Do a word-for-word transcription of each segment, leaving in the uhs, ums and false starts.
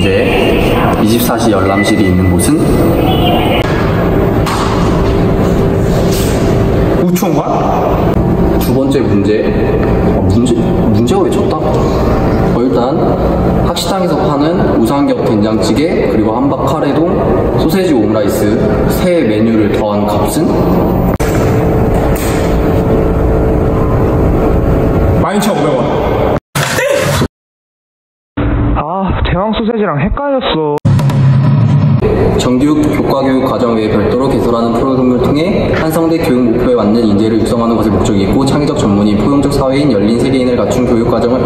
인재의 이십사 시 열람실이 있는 곳은 우총관? 두 번째 문제, 어, 문제? 문제가 왜 졌다? 어, 일단 학시당에서 파는 우삼겹 된장찌개 그리고 한박 카레동 소세지 오므라이스 세 메뉴를 더한 값은? 만 이천오백 원. 아, 대왕 소세지랑 헷갈렸어. 정규육 교과교육 과정 외에 별도로 개설하는 프로그램을 통해 한성대 교육 목표에 맞는 인재를 육성하는 것을 목적이 있고 창의적 전문인, 포용적 사회인, 열린 세계인을 갖춘 교육 과정을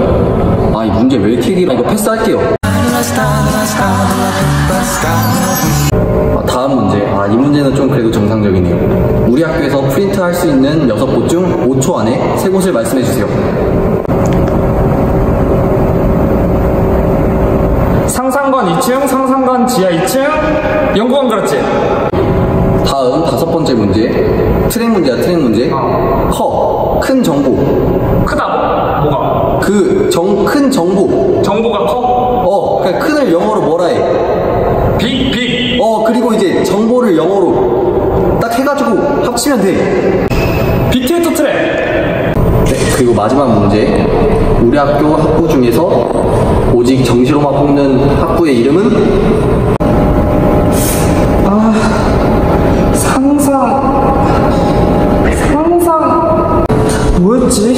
아, 이 문제 왜 이렇게 길어? 이거 패스할게요. 아, 다음 문제. 아, 이 문제는 좀 그래도 정상적이네요. 우리 학교에서 프린트할 수 있는 여섯 곳 중 오 초 안에 세 곳을 말씀해주세요. 상상관 이 층, 상상관 지하 이 층, 연구원 그렇지. 다음 다섯 번째 문제. 트랙 문제야, 트랙 문제. 어. 커, 큰 정보. 크다. 뭐가? 그 정, 큰 정보. 정보가 커? 어, 그러니까 큰을 영어로 뭐라 해? 빅, 빅. 어, 그리고 이제 정보를 영어로 딱 해가지고 합치면 돼. 빅데이터 트랙. 네, 그리고 마지막 문제. 우리 학교 학부 중에서 오직 정시로만 뽑는 학부의 이름은? 아... 상상... 상상... 뭐였지?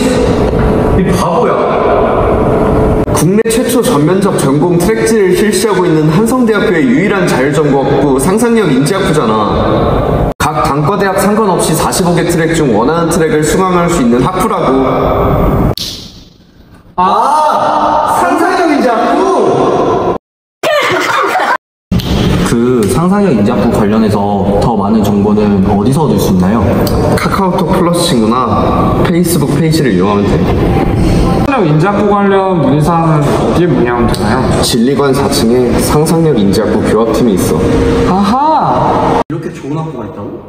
이 바보야. 국내 최초 전면적 전공 트랙지를 실시하고 있는 한성대학교의 유일한 자율전공학부 상상력 인재학부잖아. 각 단과대학 상관없이 사십오 개 트랙 중 원하는 트랙을 수강할 수 있는 학부라고. 아! 그 상상력 인재학부 관련해서 더 많은 정보는 어디서 얻을 수 있나요? 카카오톡 플러스 친구나 페이스북 페이지를 이용하면 돼요. 상상력 인재학부 관련 문의사항은 어디에 문의하면 되나요? 진리관 사 층에 상상력 인재학부 교합팀이 있어. 아하! 이렇게 좋은 학교가 있다고?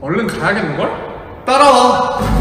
얼른 가야겠는걸? 따라와!